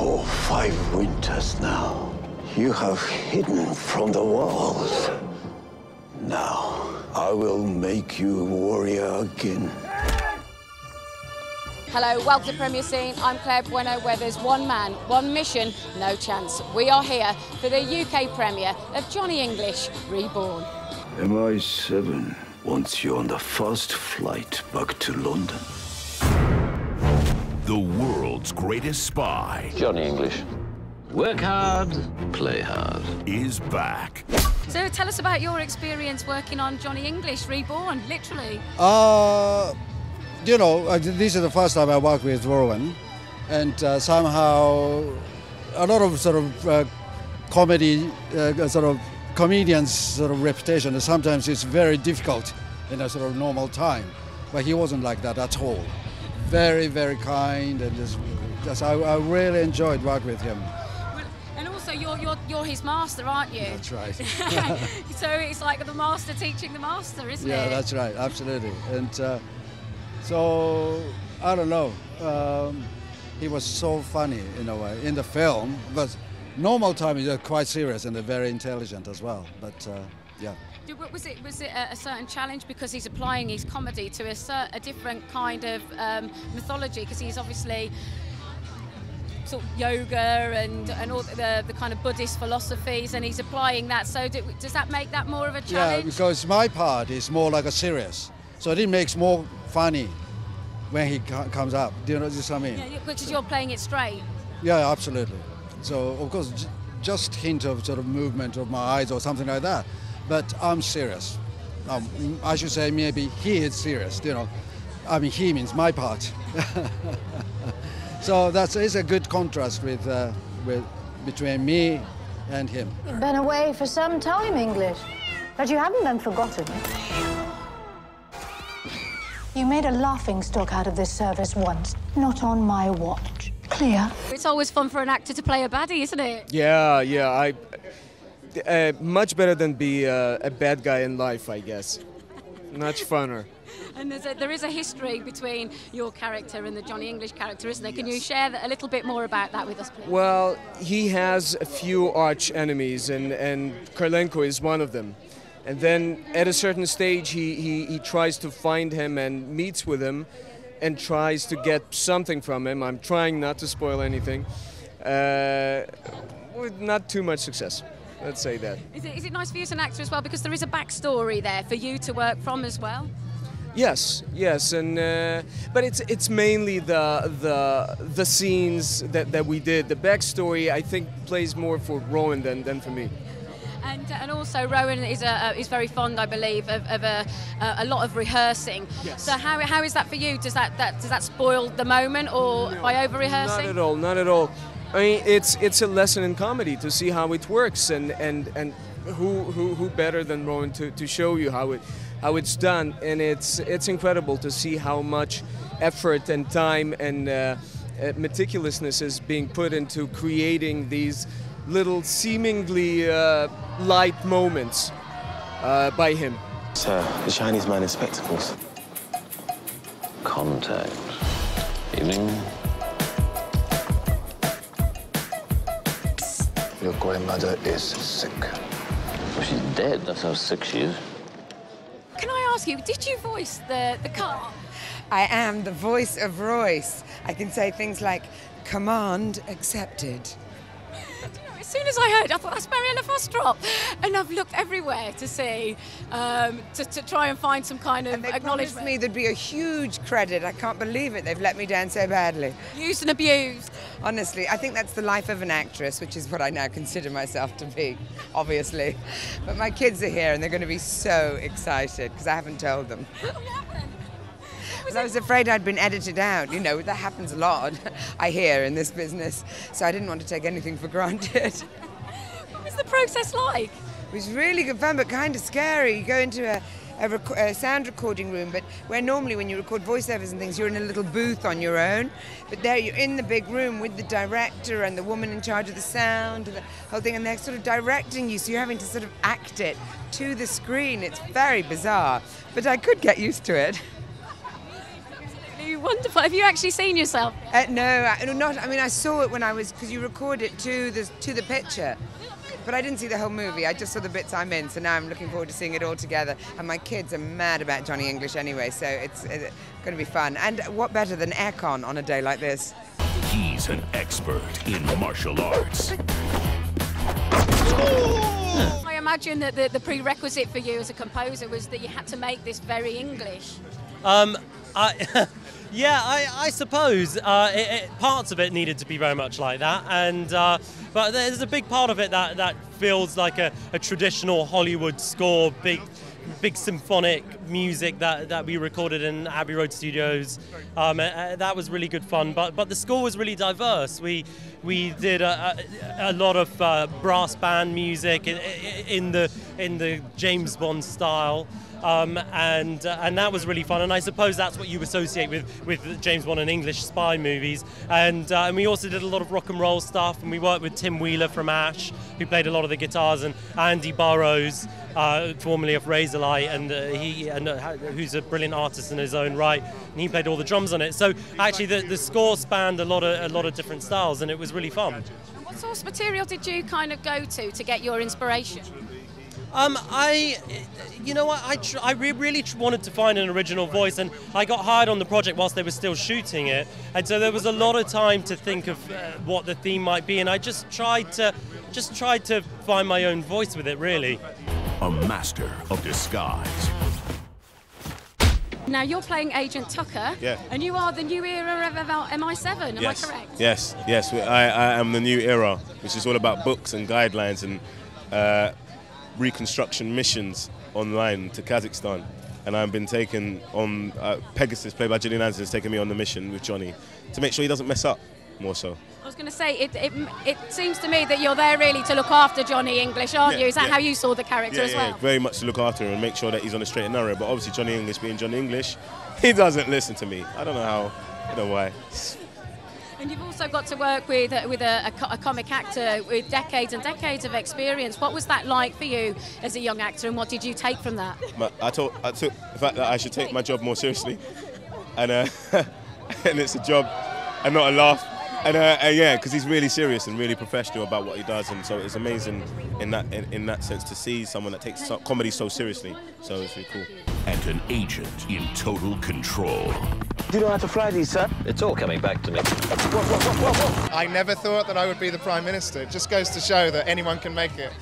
For 5 winters now, you have hidden from the walls. Now, I will make you a warrior again. Hello, welcome to Premiere Scene. I'm Claire Bueno, where there's one man, one mission, no chance. We are here for the UK premiere of Johnny English Reborn. MI7 wants you on the first flight back to London. The world's greatest spy. Johnny English. Work hard, play hard. Is back. So tell us about your experience working on Johnny English Reborn, literally. You know, this is the first time I worked with Rowan, and somehow a lot of sort of comedy, sort of comedians' sort of reputation. Sometimes it's very difficult in a sort of normal time, but he wasn't like that at all. Very, very kind, and just I really enjoyed working with him. So you're his master, aren't you? That's right. So it's like the master teaching the master, isn't it? Yeah, that's right, absolutely. And so I don't know. He was so funny in a way in the film, but normal time he's quite serious and very intelligent as well. But yeah. Was it a certain challenge because he's applying his comedy to a different kind of mythology? Because he's obviously sort of yoga and all the kind of Buddhist philosophies, and he's applying that. So does that make that more of a challenge? Yeah, because my part is more like a serious, so it makes more funny when he comes up. Do you know what I mean? Yeah, because you're playing it straight. Yeah, absolutely. So of course, just hint of sort of movement of my eyes or something like that. But I'm serious. I should say maybe he is serious. You know, I mean he means my part. So that is a good contrast between me and him. You've been away for some time, English, but you haven't been forgotten. You made a laughingstock out of this service once, not on my watch. Clear? It's always fun for an actor to play a baddie, isn't it? Yeah, yeah. Much better than be a bad guy in life, I guess. Much funner. And there is a history between your character and the Johnny English character, isn't there? Yes. Can you share a little bit more about that with us, please? Well, he has a few arch enemies, and Karlenko is one of them. And then at a certain stage, he tries to find him and meets with him and tries to get something from him. I'm trying not to spoil anything. With not too much success. Let's say that. Is it nice for you as an actor as well? Because there is a backstory there for you to work from as well. Yes, yes, and but it's mainly the scenes that we did. The backstory I think plays more for Rowan than for me. And also Rowan is very fond, I believe, of a lot of rehearsing. Yes. So how is that for you? Does that spoil the moment, or no, by over rehearsing? Not at all. Not at all. I mean, it's a lesson in comedy to see how it works, and who better than Rowan to show you how it's done, and it's incredible to see how much effort and time and meticulousness is being put into creating these little seemingly light moments by him. Sir, the Chinese man in spectacles. Contact. Evening. Your grandmother is sick. Well, she's dead, that's how sick she is. Can I ask you, did you voice the car? I am the voice of Royce. I can say things like, command accepted. Do you know, as soon as I heard, I thought, that's Mariella Frostrop. And I've looked everywhere to see, to try and find some kind of acknowledgement. And they promised me there'd be a huge credit. I can't believe it. They've let me down so badly. Used and abused. Honestly, I think that's the life of an actress, which is what I now consider myself to be, obviously. But my kids are here, and they're going to be so excited, because I haven't told them. What happened? Because I was afraid I'd been edited out. You know, that happens a lot, I hear, in this business. So I didn't want to take anything for granted. What was the process like? It was really good fun, but kind of scary. You go into a sound recording room, but where normally when you record voiceovers and things, you're in a little booth on your own. But there you're in the big room with the director and the woman in charge of the sound and the whole thing, and they're sort of directing you, so you're having to sort of act it to the screen. It's very bizarre, but I could get used to it. Absolutely wonderful. Have you actually seen yourself? No, not. I mean, I saw it when I was, because you record it to the picture. But I didn't see the whole movie. I just saw the bits I'm in. So now I'm looking forward to seeing it all together. And my kids are mad about Johnny English anyway, so it's going to be fun. And what better than aircon on a day like this? He's an expert in martial arts. I imagine that the prerequisite for you as a composer was that you had to make this very English. I suppose parts of it needed to be very much like that, and but there's a big part of it that feels like a traditional Hollywood score, big symphonic music that we recorded in Abbey Road Studios. That was really good fun, but the score was really diverse. We did a lot of brass band music in the James Bond style. And that was really fun, and I suppose that's what you associate with James Bond and English spy movies. And we also did a lot of rock and roll stuff, and we worked with Tim Wheeler from Ash, who played a lot of the guitars, and Andy Burrows, formerly of Razorlight, and who's a brilliant artist in his own right, and he played all the drums on it. So actually, the score spanned a lot of different styles, and it was really fun. And what source material did you kind of go to get your inspiration? I really wanted to find an original voice, and I got hired on the project whilst they were still shooting it, and so there was a lot of time to think of what the theme might be, and I just tried to find my own voice with it, really. A master of disguise. Now you're playing Agent Tucker, yeah, and you are the new era of MI7, am yes. I correct? Yes, I am the new era, which is all about books and guidelines and reconstruction missions online to Kazakhstan, and I've been taken on Pegasus, played by Gillian Anderson, has taken me on the mission with Johnny to make sure he doesn't mess up, more so. I was going to say, it seems to me that you're there really to look after Johnny English, aren't you? Is that how you saw the character as well? Yeah, very much to look after him and make sure that he's on a straight and narrow, but obviously Johnny English being Johnny English, he doesn't listen to me. I don't know how, I don't know why. And you've also got to work with a comic actor with decades and decades of experience. What was that like for you as a young actor, and what did you take from that? I took the fact that I should take my job more seriously, and and it's a job and not a laugh. And yeah, because he's really serious and really professional about what he does, and so it's amazing in that sense to see someone that takes comedy so seriously. So it's really cool. And an agent in total control. You know how to fly these, sir? It's all coming back to me. Whoa. I never thought that I would be the Prime Minister. It just goes to show that anyone can make it.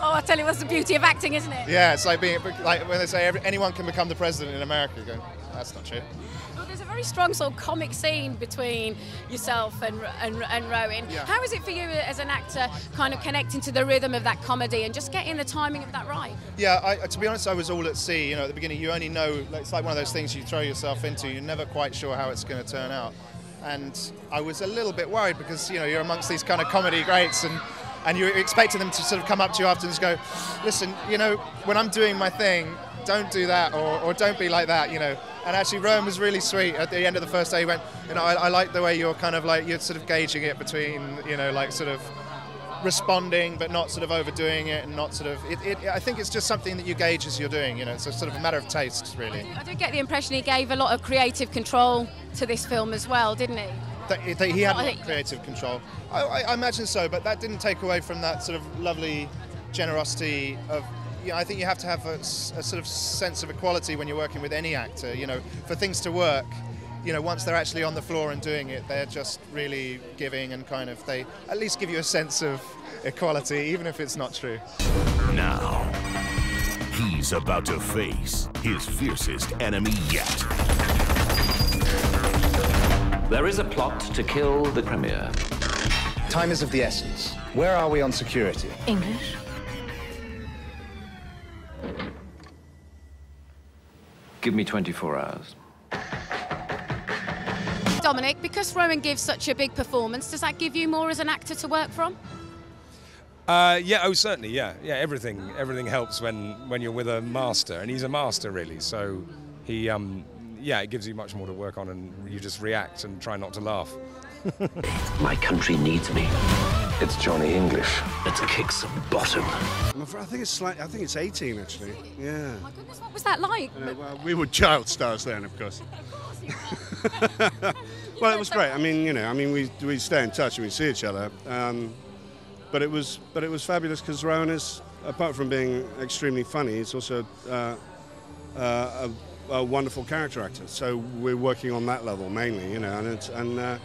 Oh, I tell you, that's the beauty of acting, isn't it? Yeah, it's like when they say anyone can become the president in America. You go, that's not true. Very strong sort of comic scene between yourself and Rowan. Yeah. How is it for you as an actor, kind of connecting to the rhythm of that comedy and just getting the timing of that right? Yeah, to be honest, I was all at sea. You know, at the beginning, you only know, it's like one of those things you throw yourself into. You're never quite sure how it's going to turn out. And I was a little bit worried because, you know, you're amongst these kind of comedy greats, and you're expecting them to sort of come up to you afterwards and go, listen, you know, when I'm doing my thing, don't do that, or don't be like that, you know. And actually, Rowan was really sweet. At the end of the first day, he went, you know, I like the way you're kind of like, you're sort of gauging it between, you know, like sort of responding, but not sort of overdoing it, and not sort of, I think it's just something that you gauge as you're doing, you know, it's a sort of a matter of taste, really. I do get the impression he gave a lot of creative control to this film as well, didn't he? That he had a lot of creative control. I imagine so, but that didn't take away from that sort of lovely generosity of, yeah, I think you have to have a sort of sense of equality when you're working with any actor, you know, for things to work. You know, once they're actually on the floor and doing it, they're just really giving, and kind of, they at least give you a sense of equality, even if it's not true. Now, he's about to face his fiercest enemy yet. There is a plot to kill the Premier. Time is of the essence. Where are we on security? English. Give me 24 hours. Dominic, because Rowan gives such a big performance, does that give you more as an actor to work from? Certainly, yeah. Yeah, everything helps when you're with a master, and he's a master, really. So he, it gives you much more to work on, and you just react and try not to laugh. My country needs me. It's Johnny English. Let's kick some bottom. I think it's 18, actually. Yeah. Oh my goodness, what was that like? Well, we were child stars then, of course. Well, it was great. I mean, you know, I mean, we stay in touch and we see each other. But it was fabulous because Rowan is, apart from being extremely funny, he's also a wonderful character actor. So we're working on that level mainly, you know, and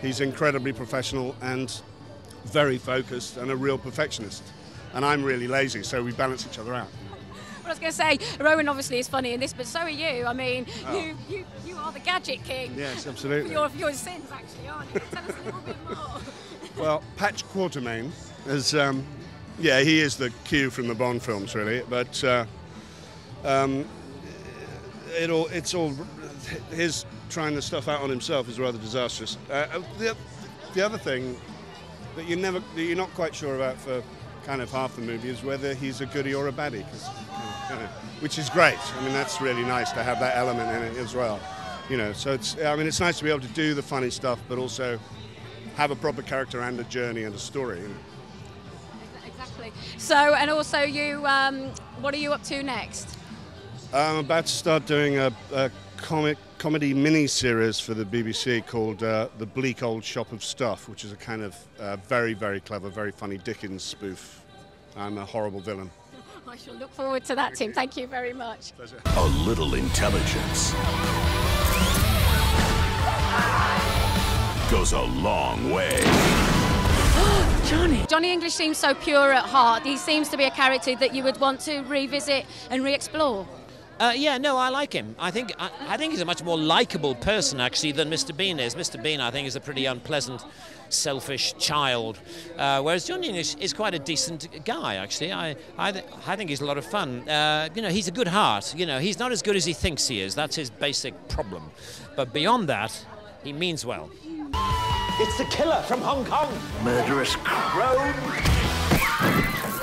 he's incredibly professional and very focused and a real perfectionist. And I'm really lazy, so we balance each other out. Well, I was going to say, Rowan obviously is funny in this, but so are you. I mean, you are the gadget king. Yes, absolutely. For your sins, actually, aren't you? Tell us a little bit more. Well, Patrick Quartermain is, yeah, he is the Q from the Bond films, really. But his trying the stuff out on himself is rather disastrous. The other thing that you're not quite sure about for kind of half the movie is whether he's a goodie or a baddie, which is great. I mean, that's really nice to have that element in it as well. You know, so it's, I mean, it's nice to be able to do the funny stuff, but also have a proper character and a journey and a story. You know? Exactly. So, and also you, what are you up to next? I'm about to start doing a comedy mini-series for the BBC called The Bleak Old Shop of Stuff, which is a kind of very, very clever, very funny Dickens spoof. I'm a horrible villain. I shall look forward to that, Tim. Thank you very much. Pleasure. A little intelligence goes a long way. Johnny. Johnny English seems so pure at heart. He seems to be a character that you would want to revisit and re-explore. Yeah, no, I like him. I think he's a much more likeable person, actually, than Mr Bean is. Mr Bean, I think, is a pretty unpleasant, selfish child, whereas Johnny English is quite a decent guy, actually. I think he's a lot of fun. You know, he's a good heart. You know, he's not as good as he thinks he is. That's his basic problem. But beyond that, he means well. It's the killer from Hong Kong. Murderous crone.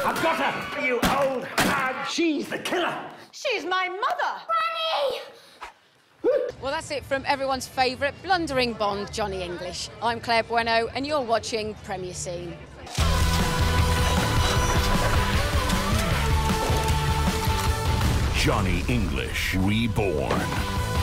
I've got her, you old hag. She's the killer. She's my mother. Granny! Well, that's it from everyone's favourite blundering Bond, Johnny English. I'm Claire Bueno, and you're watching Premiere Scene. Johnny English Reborn.